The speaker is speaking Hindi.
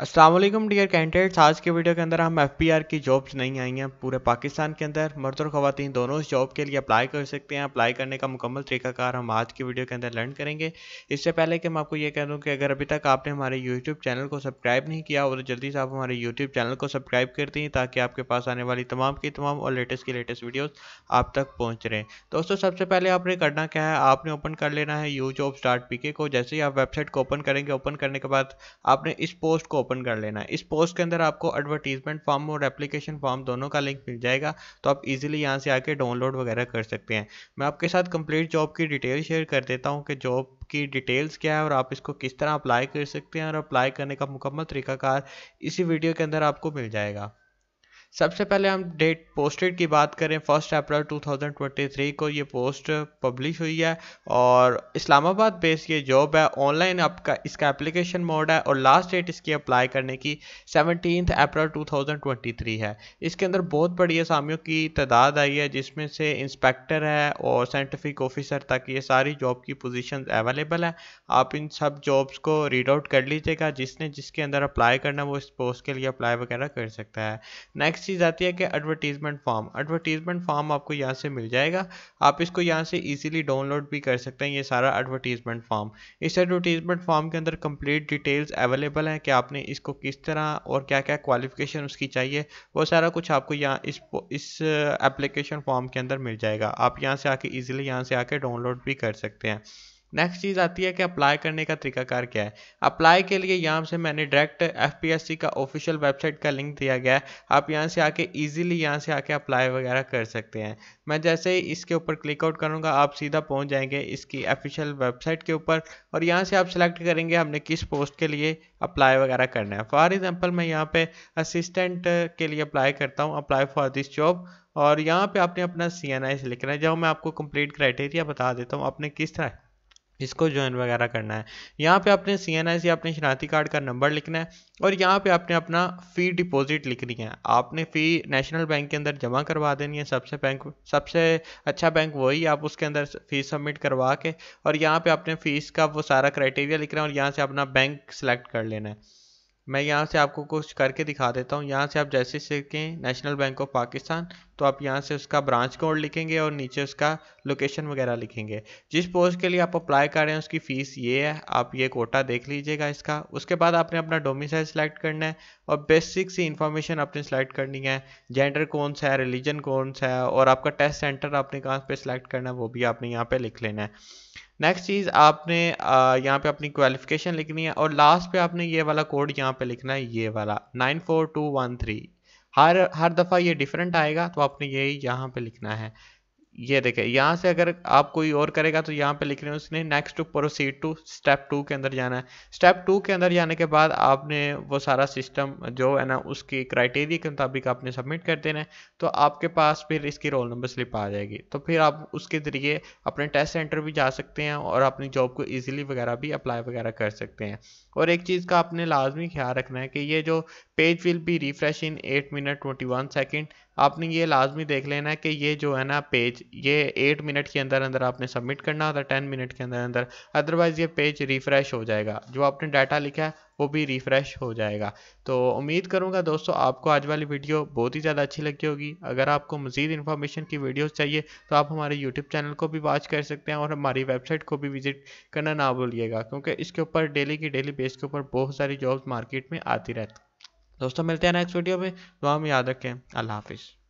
अस्सलाम वालेकुम डियर कैंडिडेट्स, आज के वीडियो के अंदर हम FPR की जॉब्स नहीं आई हैं। पूरे पाकिस्तान के अंदर मर्द और ख़वातीन दोनों इस जॉब के लिए अप्लाई कर सकते हैं। अप्लाई करने का मुकम्मल तरीकाकार हम आज की वीडियो के अंदर लर्न करेंगे। इससे पहले कि मैं आपको ये कह दूँ कि अगर अभी तक आपने हमारे यूट्यूब चैनल को सब्सक्राइब नहीं किया हो तो जल्दी से आप हमारे यूट्यूब चैनल को सब्सक्राइब कर दें ताकि आपके पास आने वाली तमाम की तमाम और लेटेस्ट की लेटेस्ट वीडियोज़ आप तक पहुँच रहे हैं। दोस्तों, सबसे पहले आपने करना क्या है, आपने ओपन कर लेना है U Jobs Start PK को। जैसे ही आप वेबसाइट को ओपन करेंगे, ओपन करने के बाद आपने इस पोस्ट को ओपन कर लेना है। इस पोस्ट के अंदर आपको एडवर्टीजमेंट फॉर्म और एप्लीकेशन फॉर्म दोनों का लिंक मिल जाएगा, तो आप इजीली यहां से आके डाउनलोड वगैरह कर सकते हैं। मैं आपके साथ कंप्लीट जॉब की डिटेल शेयर कर देता हूं कि जॉब की डिटेल्स क्या है और आप इसको किस तरह अप्लाई कर सकते हैं, और अप्लाई करने का मुकम्मल तरीकाकार इसी वीडियो के अंदर आपको मिल जाएगा। सबसे पहले हम डेट पोस्टेड की बात करें, 1 अप्रैल 2023 को ये पोस्ट पब्लिश हुई है और इस्लामाबाद बेस ये जॉब है। ऑनलाइन आपका इसका एप्लीकेशन मोड है और लास्ट डेट इसकी अप्लाई करने की 17 अप्रैल 2023 है। इसके अंदर बहुत बड़ी असामियों की तादाद आई है, जिसमें से इंस्पेक्टर है और साइंटिफिक ऑफिसर तक ये सारी जॉब की पोजीशन अवेलेबल है। आप इन सब जॉब्स को रीड आउट कर लीजिएगा। जिसने जिसके अंदर अप्लाई करना है वो इस पोस्ट के लिए अप्लाई वगैरह कर सकता है। नेक्स्ट चीज आती है कि एडवर्टीजमेंट फॉर्म। एडवर्टीजमेंट फॉर्म आपको यहाँ से मिल जाएगा, आप इसको यहाँ से इजीली डाउनलोड भी कर सकते हैं। ये सारा एडवर्टीजमेंट फॉर्म, इस एडवर्टीजमेंट फॉर्म के अंदर कंप्लीट डिटेल्स अवेलेबल हैं कि आपने इसको किस तरह और क्या क्या क्वालिफिकेशन उसकी चाहिए, वो सारा कुछ आपको यहाँ इस एप्लीकेशन फॉर्म के अंदर मिल जाएगा। आप यहाँ से आके ईजिली यहाँ से आके डाउनलोड भी कर सकते हैं। नेक्स्ट चीज़ आती है कि अप्लाई करने का तरीकाकार क्या है। अप्लाई के लिए यहाँ से मैंने डायरेक्ट FPSC का ऑफिशियल वेबसाइट का लिंक दिया गया है, आप यहाँ से आके इजीली यहाँ से आके अप्लाई वगैरह कर सकते हैं। मैं जैसे ही इसके ऊपर क्लिक आउट करूँगा, आप सीधा पहुँच जाएंगे इसकी ऑफिशियल वेबसाइट के ऊपर और यहाँ से आप सेलेक्ट करेंगे हमने किस पोस्ट के लिए अप्लाई वगैरह करना है। फॉर एग्जाम्पल मैं यहाँ पे असिस्टेंट के लिए अप्लाई करता हूँ, अप्लाई फॉर दिस जॉब, और यहाँ पर आपने अपना CNIC लिखना है। जब मैं आपको कंप्लीट क्राइटेरिया बता देता हूँ आपने किस तरह इसको ज्वाइन वगैरह करना है। यहाँ पे आपने CNIC अपने शनाख्ती कार्ड का नंबर लिखना है और यहाँ पे आपने अपना फ़ी डिपॉजिट लिखनी है। आपने फ़ी नेशनल बैंक के अंदर जमा करवा देनी है, सबसे अच्छा बैंक वही, आप उसके अंदर फ़ीस सबमिट करवा के, और यहाँ पे आपने फ़ीस का वो सारा क्राइटेरिया लिखना है और यहाँ से अपना बैंक सेलेक्ट कर लेना है। मैं यहाँ से आपको कुछ करके दिखा देता हूँ। यहाँ से आप जैसे सीखें नेशनल बैंक ऑफ पाकिस्तान, तो आप यहाँ से उसका ब्रांच कोड लिखेंगे और नीचे उसका लोकेशन वगैरह लिखेंगे। जिस पोस्ट के लिए आप अप्लाई कर रहे हैं उसकी फ़ीस ये है, आप ये कोटा देख लीजिएगा इसका। उसके बाद आपने अपना डोमिसाइल सेलेक्ट करना है और बेसिक सी इन्फॉर्मेशन आपने सेलेक्ट करनी है, जेंडर कौन सा है, रिलीजन कौन सा है, और आपका टेस्ट सेंटर आपने कहाँ पर सेलेक्ट करना है वो भी आपने यहाँ पर लिख लेना है। नेक्स्ट चीज़ आपने यहाँ पे अपनी क्वालिफिकेशन लिखनी है और लास्ट पे आपने ये वाला कोड यहाँ पे लिखना है, ये वाला 94213। हर दफ़ा ये डिफरेंट आएगा, तो आपने यही यहाँ पे लिखना है। ये देखें, यहाँ से अगर आप कोई और करेगा तो यहाँ पे लिख रहे हैं उसने next to proceed to step 2 के अंदर जाना है। स्टेप 2 के अंदर जाने के बाद आपने वो सारा सिस्टम जो है ना उसकी क्राइटेरिया के मुताबिक आपने सबमिट कर देना है, तो आपके पास फिर इसकी रोल नंबर स्लिप आ जाएगी। तो फिर आप उसके ज़रिए अपने टेस्ट सेंटर भी जा सकते हैं और अपनी जॉब को ईजिली वगैरह भी अप्लाई वगैरह कर सकते हैं। और एक चीज़ का आपने लाजमी ख्याल रखना है कि ये जो page will be refresh in 8 minute 21 second, आपने ये लाजमी देख लेना है कि ये जो है ना पेज ये 8 मिनट के अंदर अंदर आपने सबमिट करना होता है, 10 मिनट के अंदर अंदर, अदरवाइज़ ये पेज रिफ़्रेश हो जाएगा। जो आपने डाटा लिखा है वो भी रिफ़्रेश हो जाएगा। तो उम्मीद करूँगा दोस्तों आपको आज वाली वीडियो बहुत ही ज़्यादा अच्छी लगी होगी। अगर आपको मज़ीद इन्फॉर्मेशन की वीडियोज़ चाहिए तो आप हमारे यूट्यूब चैनल को भी वॉच कर सकते हैं और हमारी वेबसाइट को भी विज़िट करना ना भूलिएगा, क्योंकि इसके ऊपर डेली की डेली बेस के ऊपर बहुत सारी जॉब्स मार्केट में आती रहती। दोस्तों मिलते हैं नेक्स्ट वीडियो में, दुआ में याद रखें। अल्लाह हाफिज़।